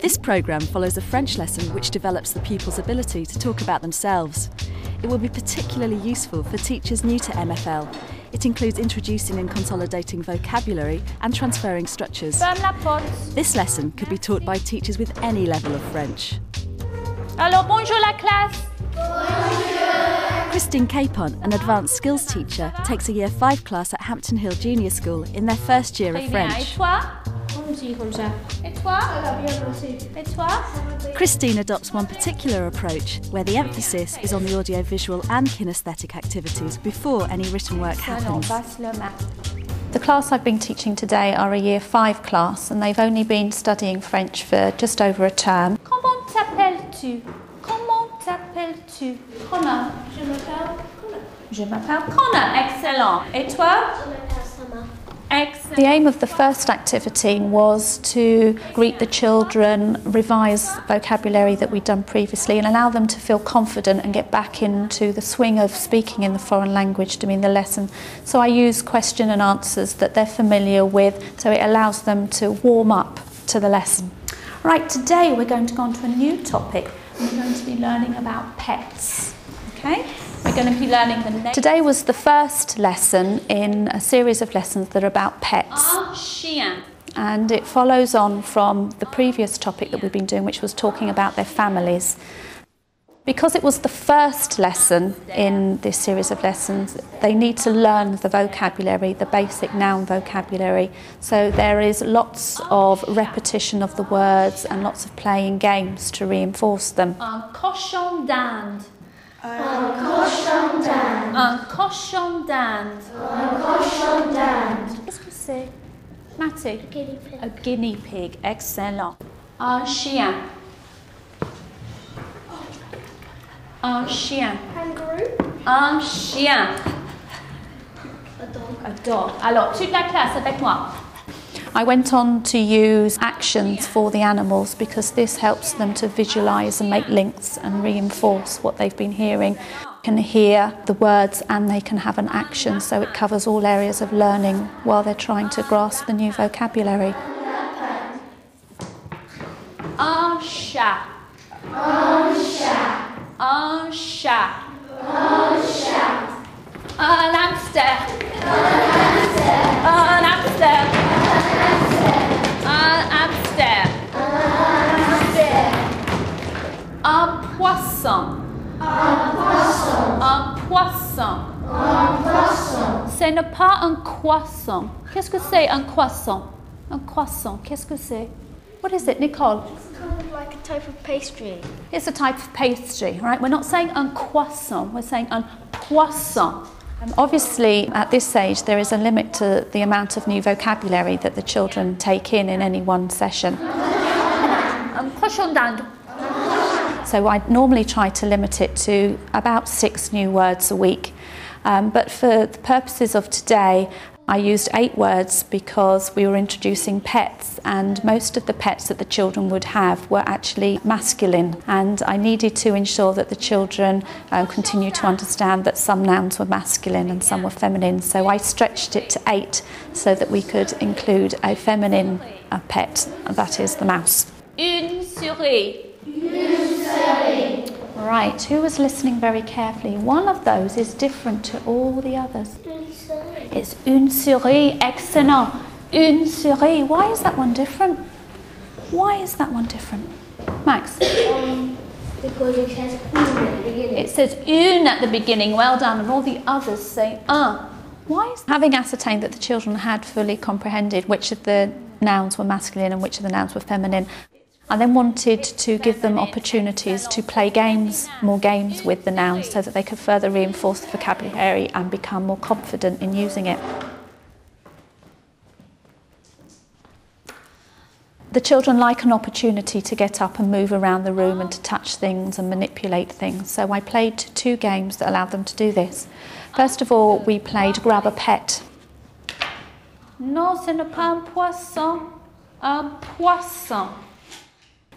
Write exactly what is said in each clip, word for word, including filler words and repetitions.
This programme follows a French lesson which develops the pupils' ability to talk about themselves. It will be particularly useful for teachers new to M F L. It includes introducing and consolidating vocabulary and transferring structures. This lesson could be taught by teachers with any level of French. Alors, bonjour la classe! Bonjour! Christine Capon, an advanced skills teacher, takes a Year five class at Hampton Hill Junior School in their first year of French. Christine adopts one particular approach where the emphasis is on the audiovisual and kinesthetic activities before any written work happens. The class I've been teaching today are a Year five class and they've only been studying French for just over a term. Comment t'appelles-tu? Comment t'appelles-tu? Connor. Je m'appelle Connor. Je m'appelle Connor. Excellent. Et toi? Je m'appelle Sama. Excellent. The aim of the first activity was to greet the children, revise vocabulary that we'd done previously and allow them to feel confident and get back into the swing of speaking in the foreign language during the lesson. So I use question and answers that they're familiar with, so it allows them to warm up to the lesson. Right, today we're going to go on to a new topic. We're going to be learning about pets. Okay? We're going to be learning the next. Today was the first lesson in a series of lessons that are about pets. And it follows on from the previous topic that we've been doing, which was talking about their families. Because it was the first lesson in this series of lessons, they need to learn the vocabulary, the basic noun vocabulary. So there is lots of repetition of the words and lots of playing games to reinforce them. Un cochon d'Inde. Un cochon d'Inde. Un cochon d'Inde. Un cochon d'Inde. Qu'est-ce que c'est? Matty. A guinea pig. A guinea pig. Excellent. Un chien. Un chien. Kangaroo. Un chien. A dog. A dog. Alors, toute la classe avec moi. I went on to use actions for the animals because this helps them to visualise and make links and reinforce what they've been hearing. They can hear the words and they can have an action, so it covers all areas of learning while they're trying to grasp the new vocabulary. Un chat. Un chat. Un chat. Un chat. Un hamster. Un hamster. Un hamster. Un poisson. Un poisson. Un poisson. Un poisson. Ce n'est pas un croissant. Qu'est-ce que c'est un croissant? Un croissant. Qu'est-ce que c'est? What is it, Nicole? It's kind of like a type of pastry. It's a type of pastry, right? We're not saying un croissant. We're saying un poisson. And obviously, at this stage, there is a limit to the amount of new vocabulary that the children take in in any one session. Un cochon d'Inde. So I normally try to limit it to about six new words a week. Um, but for the purposes of today, I used eight words because we were introducing pets, and most of the pets that the children would have were actually masculine. And I needed to ensure that the children um, continue to understand that some nouns were masculine and some were feminine. So I stretched it to eight so that we could include a feminine uh, pet, and that is the mouse. Une souris. Right, who was listening very carefully? One of those is different to all the others. It's une souris, excellent. Une souris. Why is that one different? Why is that one different? Max? Um, because it says une at the beginning. It says une at the beginning, well done, and all the others say un. Why is that? Having ascertained that the children had fully comprehended which of the nouns were masculine and which of the nouns were feminine, I then wanted to give them opportunities to play games, more games with the nouns, so that they could further reinforce the vocabulary and become more confident in using it. The children like an opportunity to get up and move around the room and to touch things and manipulate things, so I played two games that allowed them to do this. First of all, we played Grab a Pet. Non, ce n'est pas un poisson, un poisson.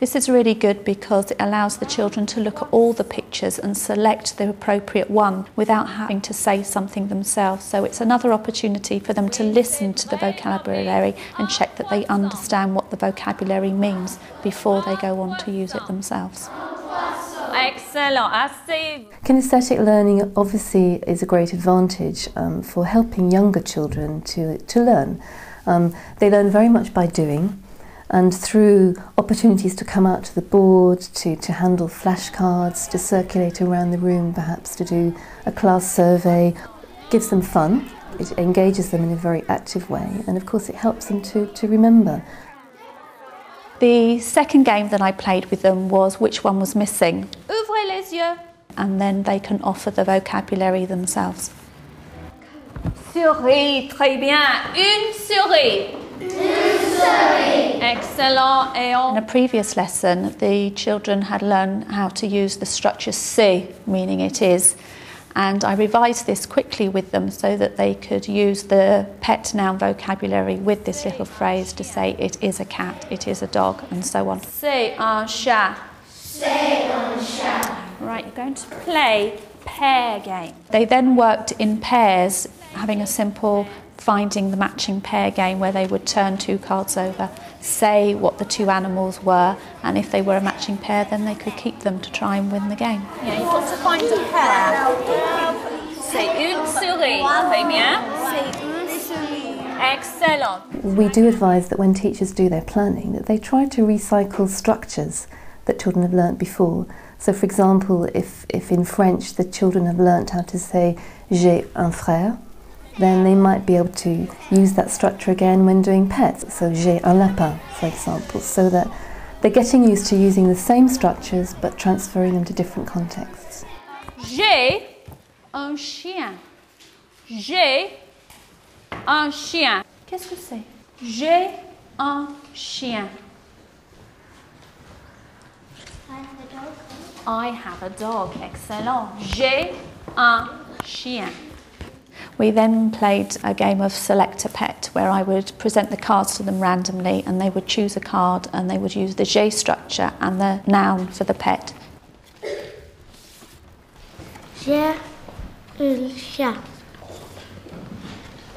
This is really good because it allows the children to look at all the pictures and select the appropriate one without having to say something themselves. So it's another opportunity for them to listen to the vocabulary and check that they understand what the vocabulary means before they go on to use it themselves. Excellent. Kinesthetic learning obviously is a great advantage um, for helping younger children to, to learn. Um, they learn very much by doing and through opportunities to come out to the board, to, to handle flashcards, to circulate around the room, perhaps to do a class survey. It gives them fun, it engages them in a very active way, and of course it helps them to, to remember. The second game that I played with them was which one was missing. Ouvrez les yeux. And then they can offer the vocabulary themselves. Souris, très bien. Une souris. Une souris. Excellent. Et on... In a previous lesson, the children had learned how to use the structure c'est, meaning it is. And I revised this quickly with them so that they could use the pet noun vocabulary with this little phrase to say it is a cat, it is a dog, and so on. C'est un chat. C'est un chat. Right, you're going to play pair game. They then worked in pairs, having a simple finding the matching pair game where they would turn two cards over, say what the two animals were, and if they were a matching pair then they could keep them to try and win the game. Yeah, you've got to find a pair. C'est une souris, très bien. C'est une souris. Excellent. We do advise that when teachers do their planning that they try to recycle structures that children have learnt before. So for example, if, if in French the children have learnt how to say j'ai un frère, then they might be able to use that structure again when doing pets. So j'ai un lapin, for example, so that they're getting used to using the same structures but transferring them to different contexts. J'ai un chien. J'ai un chien. Qu'est-ce que c'est? J'ai un chien. I have a dog. I have a dog. Excellent. J'ai un chien. We then played a game of select a pet where I would present the cards to them randomly and they would choose a card and they would use the j'ai structure and the noun for the pet. J'ai un chat.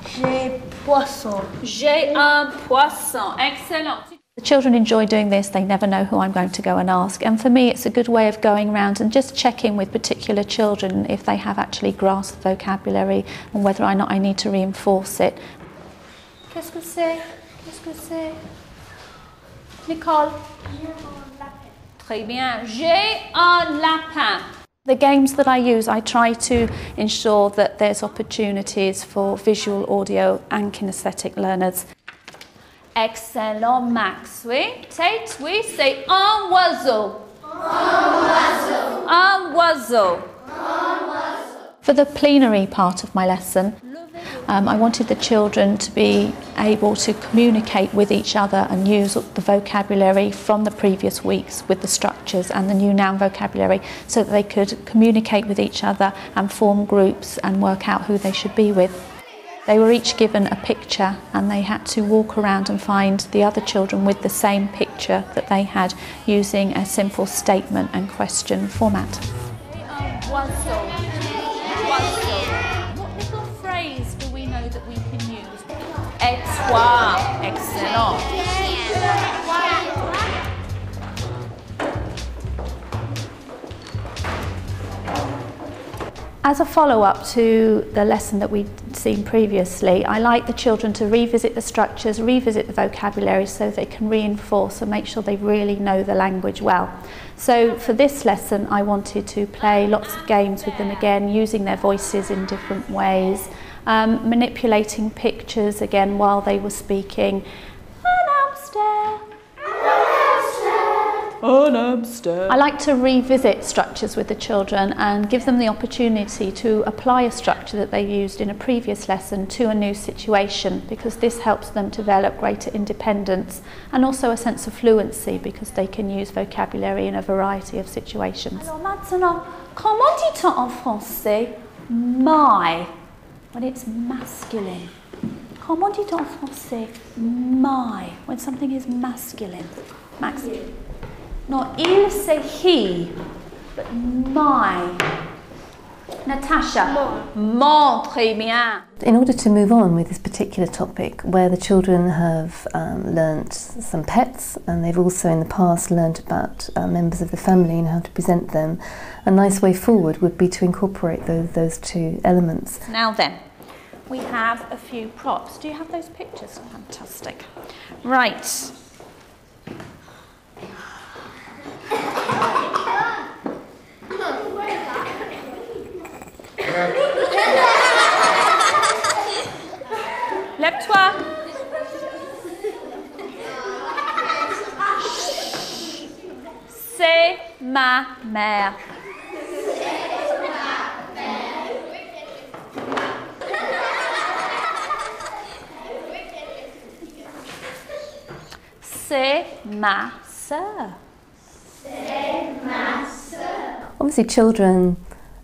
J'ai poisson. J'ai un poisson. Excellent. The children enjoy doing this, they never know who I'm going to go and ask, and for me it's a good way of going around and just checking with particular children if they have actually grasped the vocabulary and whether or not I need to reinforce it. Qu'est-ce que c'est? Qu'est-ce que c'est? Nicole? J'ai un lapin. Très bien. J'ai un lapin. The games that I use, I try to ensure that there's opportunities for visual, audio and kinesthetic learners. Excellent, Max, oui. Tate, oui, c'est un oiseau. Un oiseau. Un oiseau. Un oiseau. For the plenary part of my lesson, um, I wanted the children to be able to communicate with each other and use the vocabulary from the previous weeks with the structures and the new noun vocabulary so that they could communicate with each other and form groups and work out who they should be with. They were each given a picture and they had to walk around and find the other children with the same picture that they had using a simple statement and question format. What little phrase do we know that we can use? Et toi. Excellent. As a follow-up to the lesson that we seen previously, I like the children to revisit the structures, revisit the vocabulary so they can reinforce and make sure they really know the language well. So for this lesson I wanted to play lots of games with them again, using their voices in different ways, um, manipulating pictures again while they were speaking. I like to revisit structures with the children and give them the opportunity to apply a structure that they used in a previous lesson to a new situation, because this helps them develop greater independence and also a sense of fluency because they can use vocabulary in a variety of situations. Alors maintenant, comment dit-on en français my when it's masculine? Comment dit-on en français my when something is masculine? Max? Not il, say he, but my. Natasha, mon, très bien. In order to move on with this particular topic, where the children have um, learnt some pets, and they've also in the past learnt about uh, members of the family and how to present them, a nice way forward would be to incorporate those, those two elements. Now then, we have a few props. Do you have those pictures? Fantastic. Right. Lève-toi. C'est ma mère. C'est ma sœur. C'est ma sœur. Obviously, children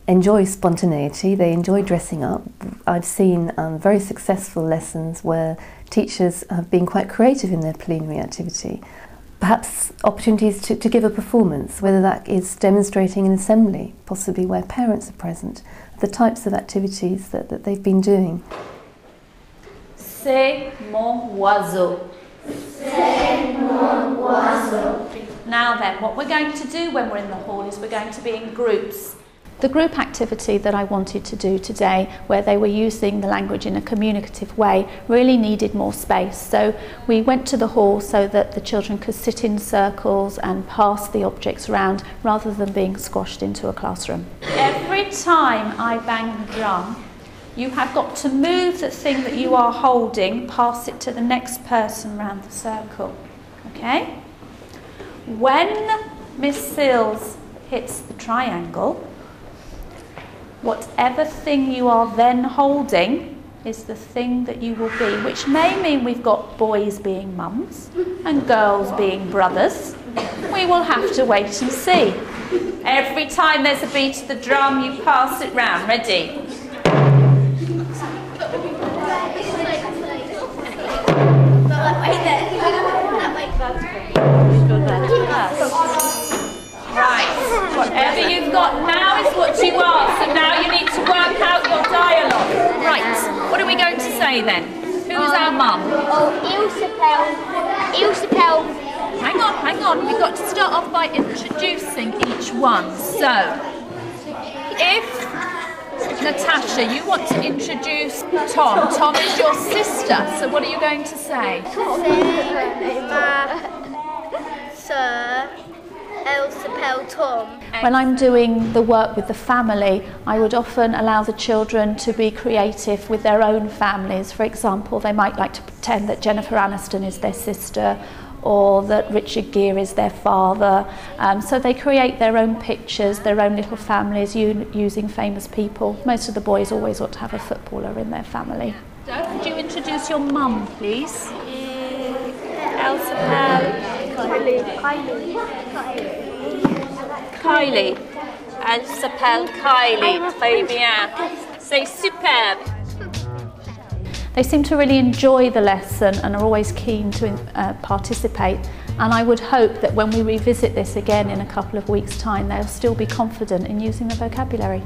enjoy spontaneity, they enjoy dressing up. I've seen um, very successful lessons where teachers have been quite creative in their plenary activity. Perhaps opportunities to, to give a performance, whether that is demonstrating an assembly, possibly where parents are present, the types of activities that, that they've been doing. C'est mon oiseau. C'est mon oiseau. Now then, what we're going to do when we're in the hall is we're going to be in groups. The group activity that I wanted to do today, where they were using the language in a communicative way, really needed more space. So we went to the hall so that the children could sit in circles and pass the objects around rather than being squashed into a classroom. Every time I bang the drum, you have got to move the thing that you are holding, pass it to the next person round the circle. Okay? When Miss Sills hits the triangle, whatever thing you are then holding is the thing that you will be, which may mean we've got boys being mums and girls being brothers. We will have to wait and see. Every time there's a beat of the drum, you pass it round. Ready? Right, whatever you've got now is what you are, so now you need to work out your dialogue. Right, what are we going to say then? Who's um, our mum? Oh, eu sapel, eu sapel. Hang on, hang on, we've got to start off by introducing each one. So, if... Natasha, you want to introduce Tom. Tom is your sister, so what are you going to say? Sir, Elsapel Tom. When I'm doing the work with the family, I would often allow the children to be creative with their own families. For example, they might like to pretend that Jennifer Aniston is their sister, or that Richard Gere is their father. Um, so they create their own pictures, their own little families using famous people. Most of the boys always ought to have a footballer in their family. So, could you introduce your mum, please? Kylie. Kylie. Elle s'appelle Kylie. Très bien. C'est superbe. They seem to really enjoy the lesson and are always keen to uh, participate, and I would hope that when we revisit this again in a couple of weeks' time, they'll still be confident in using the vocabulary.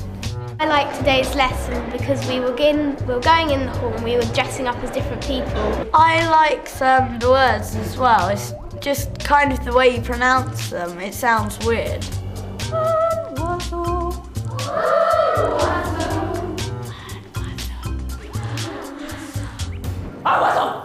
I like today's lesson because we were, in, we were going in the hall and we were dressing up as different people. I like some of the words as well. It's just kind of the way you pronounce them. It sounds weird. I was